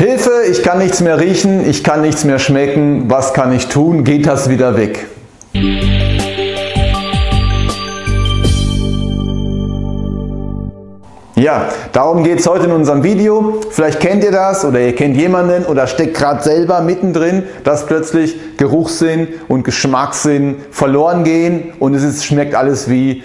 Hilfe, ich kann nichts mehr riechen, ich kann nichts mehr schmecken, was kann ich tun? Geht das wieder weg? Ja, darum geht es heute in unserem Video. Vielleicht kennt ihr das oder ihr kennt jemanden oder steckt gerade selber mittendrin, dass plötzlich Geruchssinn und Geschmackssinn verloren gehen und schmeckt alles wie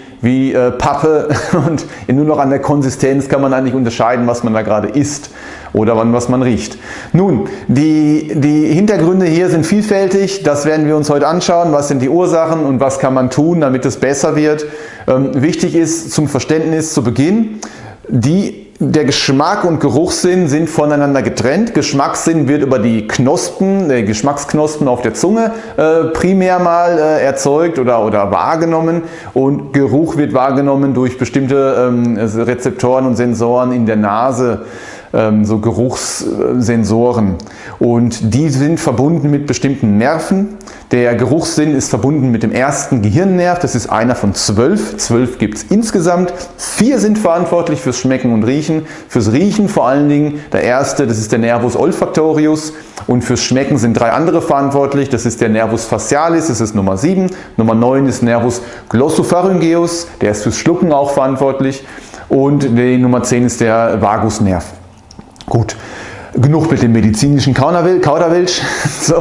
Pappe und nur noch an der Konsistenz kann man eigentlich unterscheiden, was man da gerade isst oder was man riecht. Nun, die Hintergründe hier sind vielfältig, das werden wir uns heute anschauen, was sind die Ursachen und was kann man tun, damit es besser wird. Wichtig ist zum Verständnis zu Beginn, der Geschmack und Geruchssinn sind voneinander getrennt. Geschmackssinn wird über die Knospen, die Geschmacksknospen auf der Zunge primär mal erzeugt oder wahrgenommen und Geruch wird wahrgenommen durch bestimmte Rezeptoren und Sensoren in der Nase, so Geruchssensoren. Und die sind verbunden mit bestimmten Nerven. Der Geruchssinn ist verbunden mit dem ersten Gehirnnerv, das ist einer von 12. 12 gibt es insgesamt. 4 sind verantwortlich fürs Schmecken und Riechen. Fürs Riechen vor allen Dingen der erste, das ist der Nervus olfactorius. Und fürs Schmecken sind 3 andere verantwortlich. Das ist der Nervus facialis, das ist Nummer 7. Nummer 9 ist Nervus glossopharyngeus, der ist fürs Schlucken auch verantwortlich. Und die Nummer 10 ist der Vagusnerv. Gut. Genug mit dem medizinischen Kauderwelsch. So,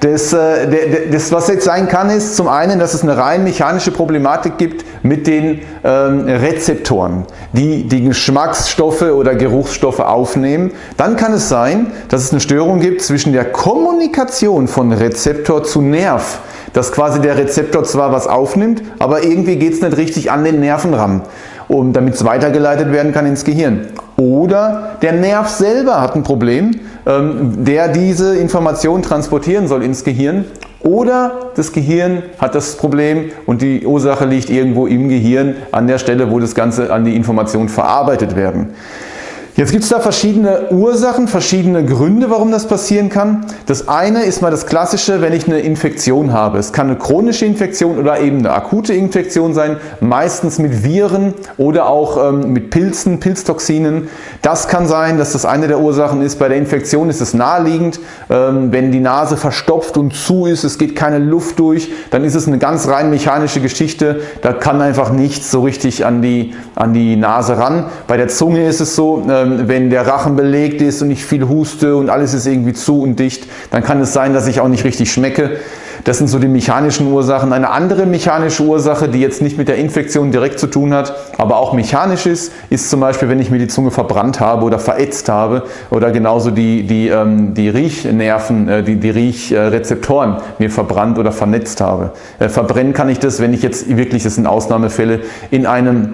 das, was jetzt sein kann, ist zum einen, dass es eine rein mechanische Problematik gibt mit den Rezeptoren, die Geschmacksstoffe oder Geruchsstoffe aufnehmen. Dann kann es sein, dass es eine Störung gibt zwischen der Kommunikation von Rezeptor zu Nerv. Dass quasi der Rezeptor zwar was aufnimmt, aber irgendwie geht es nicht richtig an den Nerven ran, damit es weitergeleitet werden kann ins Gehirn. Oder der Nerv selber hat ein Problem, der diese Information transportieren soll ins Gehirn. Oder das Gehirn hat das Problem und die Ursache liegt irgendwo im Gehirn, an der Stelle, wo das Ganze an die Information verarbeitet werden. Jetzt gibt es da verschiedene Ursachen, verschiedene Gründe, warum das passieren kann. Das eine ist mal das Klassische, wenn ich eine Infektion habe. Es kann eine chronische Infektion oder eben eine akute Infektion sein, meistens mit Viren oder auch mit Pilzen, Pilztoxinen. Das kann sein, dass das eine der Ursachen ist. Bei der Infektion ist es naheliegend, wenn die Nase verstopft und zu ist, es geht keine Luft durch, dann ist es eine ganz rein mechanische Geschichte. Da kann einfach nichts so richtig an die Nase ran. Bei der Zunge ist es so, wenn der Rachen belegt ist und ich viel huste und alles ist irgendwie zu und dicht, dann kann es sein, dass ich auch nicht richtig schmecke. Das sind so die mechanischen Ursachen. Eine andere mechanische Ursache, die jetzt nicht mit der Infektion direkt zu tun hat, aber auch mechanisch ist, ist zum Beispiel, wenn ich mir die Zunge verbrannt habe oder verätzt habe oder genauso die Riechnerven, die Riechrezeptoren mir verbrannt oder vernetzt habe. Verbrennen kann ich das, wenn ich jetzt wirklich, das sind Ausnahmefälle, in einem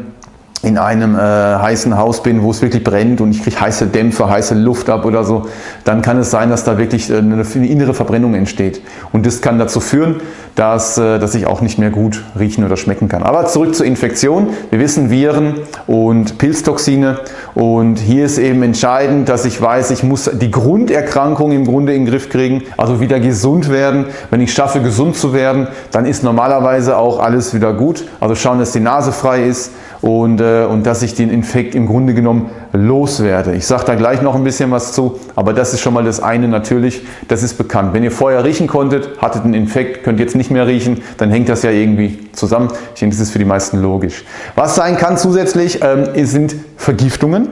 heißen Haus bin, wo es wirklich brennt und ich kriege heiße Dämpfe, heiße Luft ab oder so, dann kann es sein, dass da wirklich eine innere Verbrennung entsteht. Und das kann dazu führen, dass ich auch nicht mehr gut riechen oder schmecken kann. Aber zurück zur Infektion. Wir wissen, Viren und Pilztoxine. Und hier ist eben entscheidend, dass ich weiß, ich muss die Grunderkrankung im Grunde in den Griff kriegen, also wieder gesund werden. Wenn ich schaffe, gesund zu werden, dann ist normalerweise auch alles wieder gut. Also schauen, dass die Nase frei ist und dass ich den Infekt im Grunde genommen loswerde. Ich sage da gleich noch ein bisschen was zu, aber das ist schon mal das eine natürlich, das ist bekannt. Wenn ihr vorher riechen konntet, hattet einen Infekt, könnt jetzt nicht mehr riechen, dann hängt das ja irgendwie zusammen. Ich denke, das ist für die meisten logisch. Was sein kann zusätzlich, sind Vergiftungen,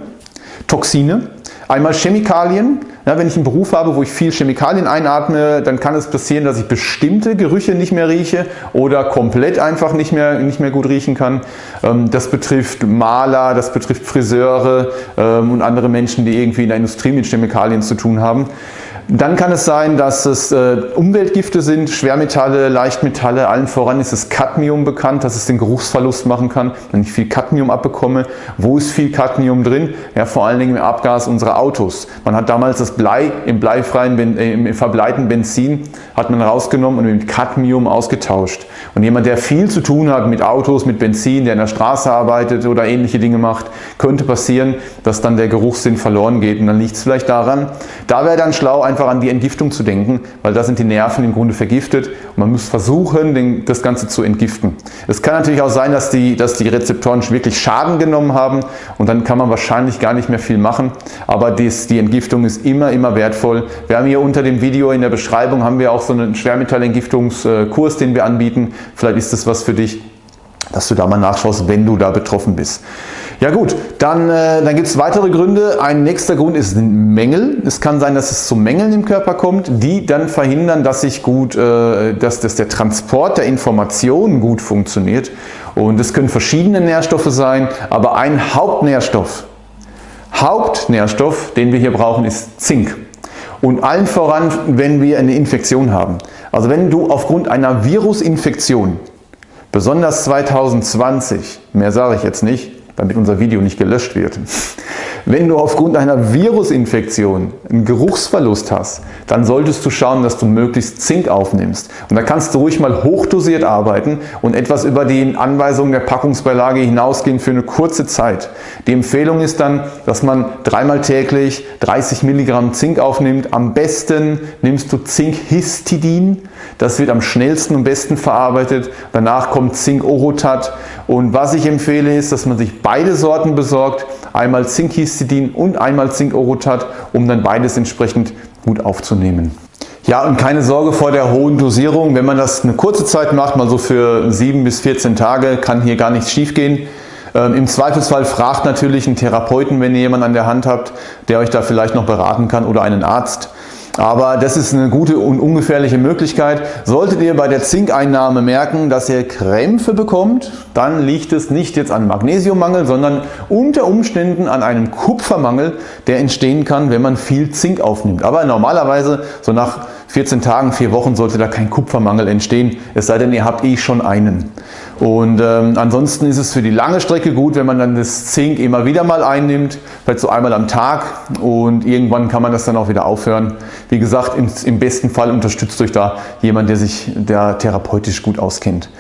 Toxine, einmal Chemikalien. Ja, wenn ich einen Beruf habe, wo ich viel Chemikalien einatme, dann kann es passieren, dass ich bestimmte Gerüche nicht mehr rieche oder komplett einfach nicht mehr gut riechen kann. Das betrifft Maler, das betrifft Friseure und andere Menschen, die irgendwie in der Industrie mit Chemikalien zu tun haben. Dann kann es sein, dass es Umweltgifte sind, Schwermetalle, Leichtmetalle, allen voran ist das Cadmium bekannt, dass es den Geruchsverlust machen kann, wenn ich viel Cadmium abbekomme. Wo ist viel Cadmium drin? Ja, vor allen Dingen im Abgas unserer Autos. Man hat damals das Blei im verbleiten Benzin hat man rausgenommen und mit Cadmium ausgetauscht. Und jemand, der viel zu tun hat mit Autos, mit Benzin, der in der Straße arbeitet oder ähnliche Dinge macht, könnte passieren, dass dann der Geruchssinn verloren geht. Und dann liegt es vielleicht daran. Da wäre dann schlau, einfach einfach an die Entgiftung zu denken, weil da sind die Nerven im Grunde vergiftet und man muss versuchen, das Ganze zu entgiften. Es kann natürlich auch sein, dass die Rezeptoren wirklich Schaden genommen haben und dann kann man wahrscheinlich gar nicht mehr viel machen, aber die Entgiftung ist immer wertvoll. Wir haben hier unter dem Video in der Beschreibung haben wir auch so einen Schwermetallentgiftungskurs, den wir anbieten. Vielleicht ist das was für dich, dass du da mal nachschaust, wenn du da betroffen bist. Ja gut, dann gibt es weitere Gründe. Ein nächster Grund ist Mängel. Es kann sein, dass es zu Mängeln im Körper kommt, die dann verhindern, dass der Transport der Informationen gut funktioniert. Und es können verschiedene Nährstoffe sein, aber ein Hauptnährstoff, den wir hier brauchen, ist Zink. Und allen voran, wenn wir eine Infektion haben. Also wenn du aufgrund einer Virusinfektion, besonders 2020, mehr sage ich jetzt nicht, damit unser Video nicht gelöscht wird. Wenn du aufgrund einer Virusinfektion einen Geruchsverlust hast, dann solltest du schauen, dass du möglichst Zink aufnimmst. Und da kannst du ruhig mal hochdosiert arbeiten und etwas über die Anweisungen der Packungsbeilage hinausgehen für eine kurze Zeit. Die Empfehlung ist dann, dass man dreimal täglich 30 Milligramm Zink aufnimmt. Am besten nimmst du Zinkhistidin. Das wird am schnellsten und besten verarbeitet. Danach kommt Zinkorotat. Und was ich empfehle ist, dass man sich beide Sorten besorgt. Einmal Zinkhistidin und einmal Zinkorotat, um dann beides entsprechend gut aufzunehmen. Ja, und keine Sorge vor der hohen Dosierung. Wenn man das eine kurze Zeit macht, mal so für 7 bis 14 Tage, kann hier gar nichts schief gehen. Im Zweifelsfall fragt natürlich einen Therapeuten, wenn ihr jemanden an der Hand habt, der euch da vielleicht noch beraten kann, oder einen Arzt. Aber das ist eine gute und ungefährliche Möglichkeit. Solltet ihr bei der Zinkeinnahme merken, dass ihr Krämpfe bekommt, dann liegt es nicht jetzt an Magnesiummangel, sondern unter Umständen an einem Kupfermangel, der entstehen kann, wenn man viel Zink aufnimmt. Aber normalerweise, so nach 14 Tagen, 4 Wochen, sollte da kein Kupfermangel entstehen, es sei denn, ihr habt schon einen. Und ansonsten ist es für die lange Strecke gut, wenn man dann das Zink immer wieder mal einnimmt, vielleicht so einmal am Tag, und irgendwann kann man das dann auch wieder aufhören. Wie gesagt, im besten Fall unterstützt euch da jemand, der therapeutisch gut auskennt.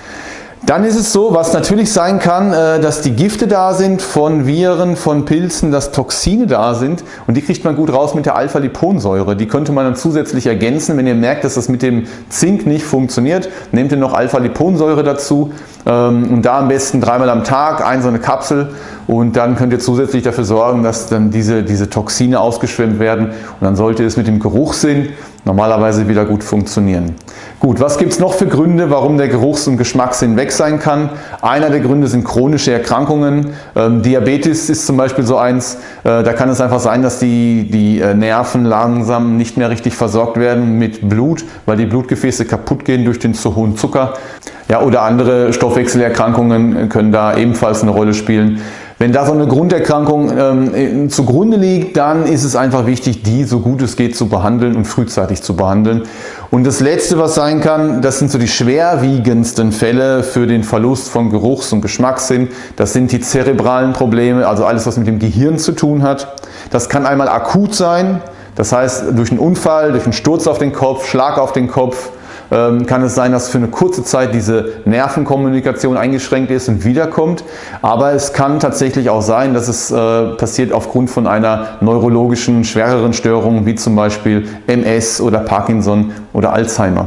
Dann ist es so, was natürlich sein kann, dass die Gifte da sind von Viren, von Pilzen, dass Toxine da sind, und die kriegt man gut raus mit der Alpha-Liponsäure. Die könnte man dann zusätzlich ergänzen. Wenn ihr merkt, dass das mit dem Zink nicht funktioniert, nehmt ihr noch Alpha-Liponsäure dazu, und da am besten dreimal am Tag so eine Kapsel, und dann könnt ihr zusätzlich dafür sorgen, dass dann diese Toxine ausgeschwemmt werden, und dann sollte es mit dem Geruchssinn normalerweise wieder gut funktionieren. Gut, was gibt es noch für Gründe, warum der Geruchs- und Geschmackssinn weg sein kann? Einer der Gründe sind chronische Erkrankungen. Diabetes ist zum Beispiel so eins. Da kann es einfach sein, dass die Nerven langsam nicht mehr richtig versorgt werden mit Blut, weil die Blutgefäße kaputt gehen durch den zu hohen Zucker. Ja, oder andere Stoffwechselerkrankungen können da ebenfalls eine Rolle spielen. Wenn da so eine Grunderkrankung zugrunde liegt, dann ist es einfach wichtig, die so gut es geht zu behandeln und frühzeitig zu behandeln. Und das Letzte, was sein kann, das sind so die schwerwiegendsten Fälle für den Verlust von Geruchs- und Geschmackssinn. Das sind die zerebralen Probleme, also alles, was mit dem Gehirn zu tun hat. Das kann einmal akut sein, das heißt durch einen Unfall, durch einen Sturz auf den Kopf, Schlag auf den Kopf, kann es sein, dass für eine kurze Zeit diese Nervenkommunikation eingeschränkt ist und wiederkommt. Aber es kann tatsächlich auch sein, dass es passiert aufgrund von einer neurologischen, schwereren Störung, wie zum Beispiel MS oder Parkinson oder Alzheimer.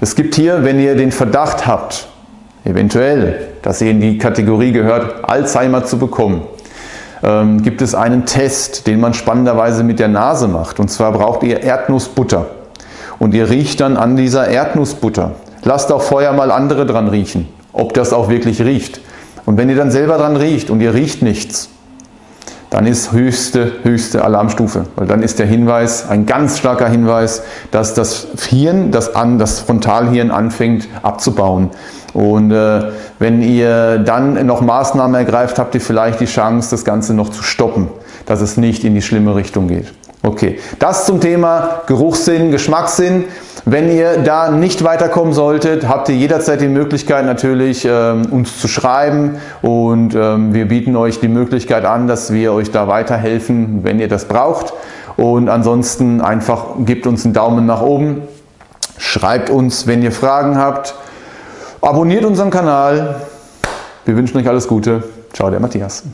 Es gibt hier, wenn ihr den Verdacht habt, eventuell, dass ihr in die Kategorie gehört, Alzheimer zu bekommen, gibt es einen Test, den man spannenderweise mit der Nase macht. Und zwar braucht ihr Erdnussbutter. Und ihr riecht dann an dieser Erdnussbutter. Lasst auch vorher mal andere dran riechen, ob das auch wirklich riecht. Und wenn ihr dann selber dran riecht und ihr riecht nichts, dann ist höchste Alarmstufe. Weil dann ist der Hinweis, ein ganz starker Hinweis, dass das Hirn, das Frontalhirn anfängt abzubauen. Und wenn ihr dann noch Maßnahmen ergreift, habt ihr vielleicht die Chance, das Ganze noch zu stoppen, dass es nicht in die schlimme Richtung geht. Okay, das zum Thema Geruchssinn, Geschmackssinn. Wenn ihr da nicht weiterkommen solltet, habt ihr jederzeit die Möglichkeit natürlich, uns zu schreiben, und wir bieten euch die Möglichkeit an, dass wir euch da weiterhelfen, wenn ihr das braucht. Und ansonsten einfach gebt uns einen Daumen nach oben, schreibt uns, wenn ihr Fragen habt, abonniert unseren Kanal. Wir wünschen euch alles Gute. Ciao, der Matthias.